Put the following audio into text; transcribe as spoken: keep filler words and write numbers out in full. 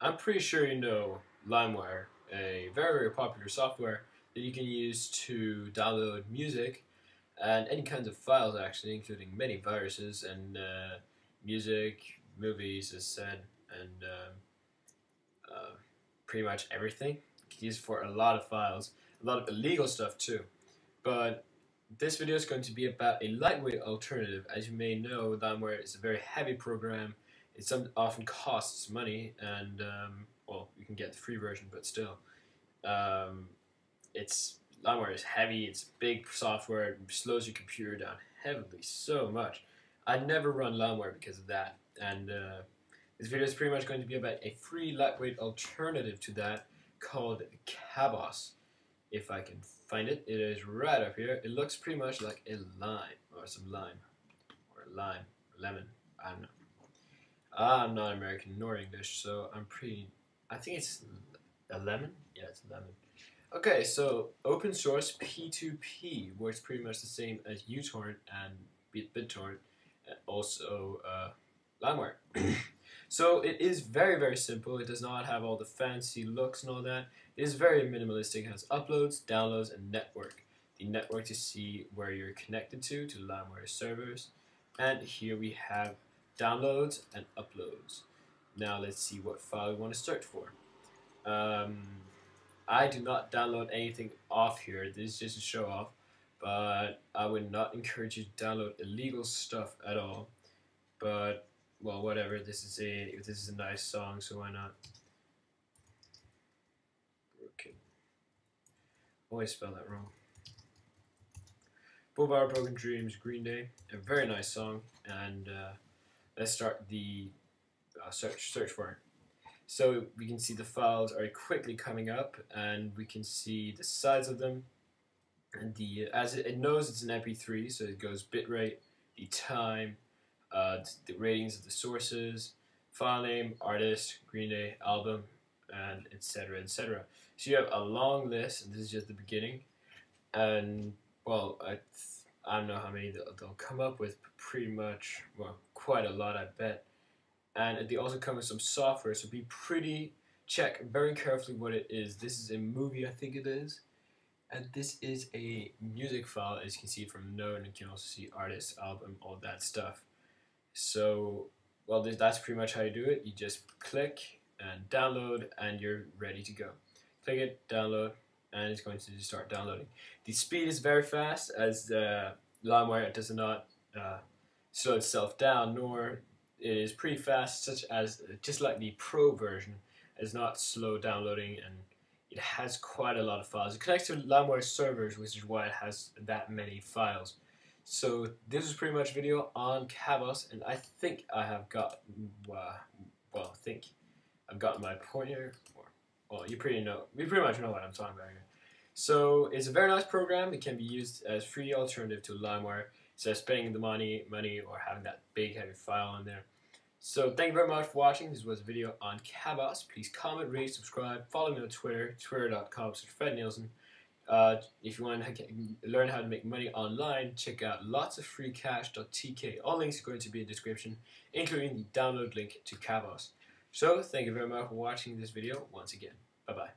I'm pretty sure you know LimeWire, a very, very popular software that you can use to download music and any kinds of files, actually, including many viruses and uh, music, movies, as said, and um, uh, pretty much everything. You can use it for a lot of files, a lot of illegal stuff too. But this video is going to be about a lightweight alternative. As you may know, LimeWire is a very heavy program. It often costs money, and um, well, you can get the free version, but still, um, it's LimeWire is heavy. It's big software. It slows your computer down heavily, so much. I never run LimeWire because of that, and uh, this video is pretty much going to be about a free lightweight alternative to that called Cabos. If I can find it, it is right up here. It looks pretty much like a lime, or some lime, or a lime, or lemon. I don't know. I'm not American nor English, so I'm pretty... I think it's a lemon? Yeah, it's a lemon. Okay, so open source P two P works pretty much the same as uTorrent and BitTorrent, and also uh, LimeWire. So it is very, very simple. It does not have all the fancy looks and all that. It is very minimalistic. It has uploads, downloads, and network. The network to see where you're connected to, to LimeWire servers. And here we have downloads and uploads. Now let's see what file we want to search for. Um, I do not download anything off here. This is just a show off, but I would not encourage you to download illegal stuff at all. But well, whatever. This is a this is a nice song, so why not? Okay. Always spell that wrong. Bob Our Broken Dreams, Green Day. A very nice song, and. Uh, Let's start the uh, search search for it. So we can see the files are quickly coming up, and we can see the size of them. And the as it, it knows it's an M P three, so it goes bitrate, the time, uh, the ratings of the sources, file name, artist, Green Day, album, and et cetera et cetera. So you have a long list, and this is just the beginning. And well, I. I don't know how many they'll, they'll come up with, but pretty much, well, quite a lot, I bet. And they also come with some software, so be pretty, check very carefully what it is. This is a movie, I think it is. And this is a music file, as you can see from Node, and you can also see artist, album, all that stuff. So, well, this, that's pretty much how you do it. You just click and download, and you're ready to go. Click it, download. And it's going to just start downloading. The speed is very fast, as the LimeWire does not uh, slow itself down, nor it is pretty fast, such as just like the Pro version, is not slow downloading, and it has quite a lot of files. It connects to LimeWire servers, which is why it has that many files. So this is pretty much a video on Cabos, and I think I have got uh, well, I think I've got my point here. Well, you pretty know, you pretty much know what I'm talking about here. So it's a very nice program. It can be used as free alternative to LimeWire, instead of spending the money, money or having that big heavy file on there. So thank you very much for watching. This was a video on Cabos. Please comment, rate, subscribe, follow me on Twitter, twitter dot com slash Fred Nielsen. Uh, if you want to learn how to make money online, check out lots of free cash dot t k. All links are going to be in the description, including the download link to Cabos. So, thank you very much for watching this video once again. Bye-bye.